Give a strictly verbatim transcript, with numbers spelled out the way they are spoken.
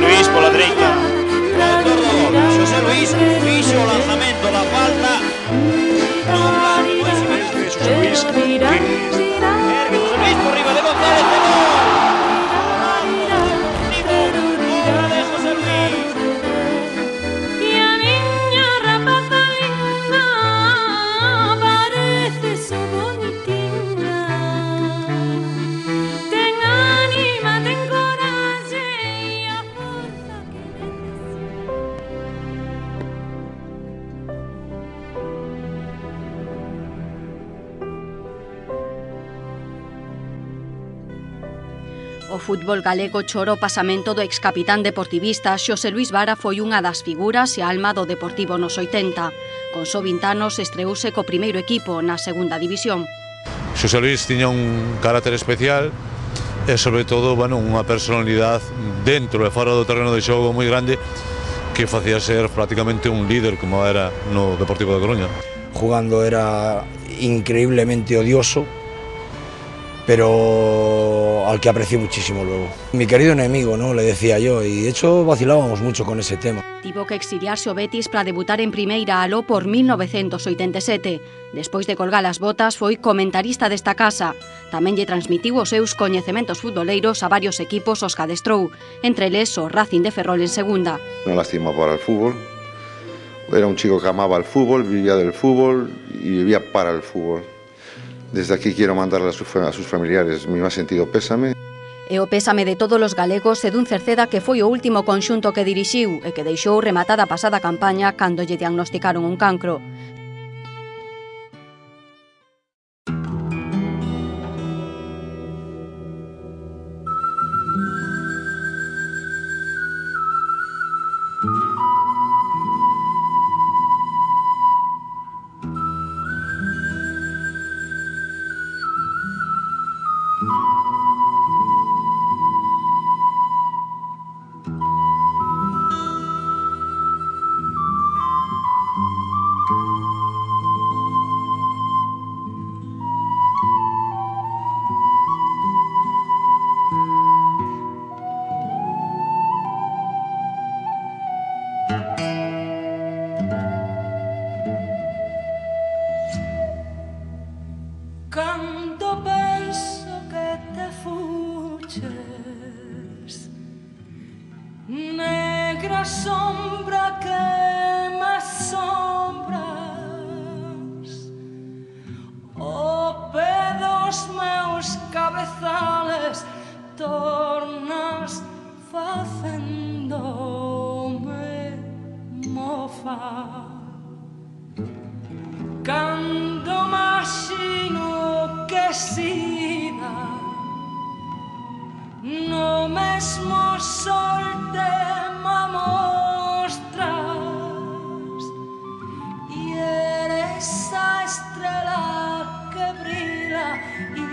José Luis por la derecha. José Luis hizo lanzamiento, la falta. José Luis. José Luis por arriba de González. O fútbol galego choro o pasamento do excapitán deportivista Xosé Luis Vara foi unha das figuras e alma do Deportivo nos oitenta. Con só vinte anos estreouse co primeiro equipo na segunda división. Xosé Luis tiña un carácter especial e, sobre todo, bueno, unha personalidade dentro e fora do terreno de xogo moi grande que facía ser prácticamente un líder como era no Deportivo de Coruña. Jugando era increíblemente odioso, pero al que aprecié muchísimo luego. Mi querido enemigo, ¿no?, le decía yo, y de hecho vacilábamos mucho con ese tema. Tivo que exiliarse o Betis para debutar en Primeira Aló por mil novecientos oitenta y sete. Despois de colgar as botas foi comentarista desta casa. Tamén lle transmitiu os seus coñecementos futboleiros a varios equipos Oscar de Strou, entre eles o Racing de Ferrol en segunda. Una lástima para el fútbol. Era un chico que amaba el fútbol, vivía del fútbol y vivía para el fútbol. Desde aquí quiero mandarle a sus, a sus familiares mi más sentido pésame. E o pésame de todos os galegos e Dun Cerceda, que foi o último conxunto que dirixiu e que deixou rematada a pasada campaña cando lle diagnosticaron un cancro. Cando penso que te fuches, negra sombra que me asombras, o pé dos meus cabezales tornas facéndome mofar. Cando m'axino que sida no mesmo sol te me mostras, e eres a estrela que brilla.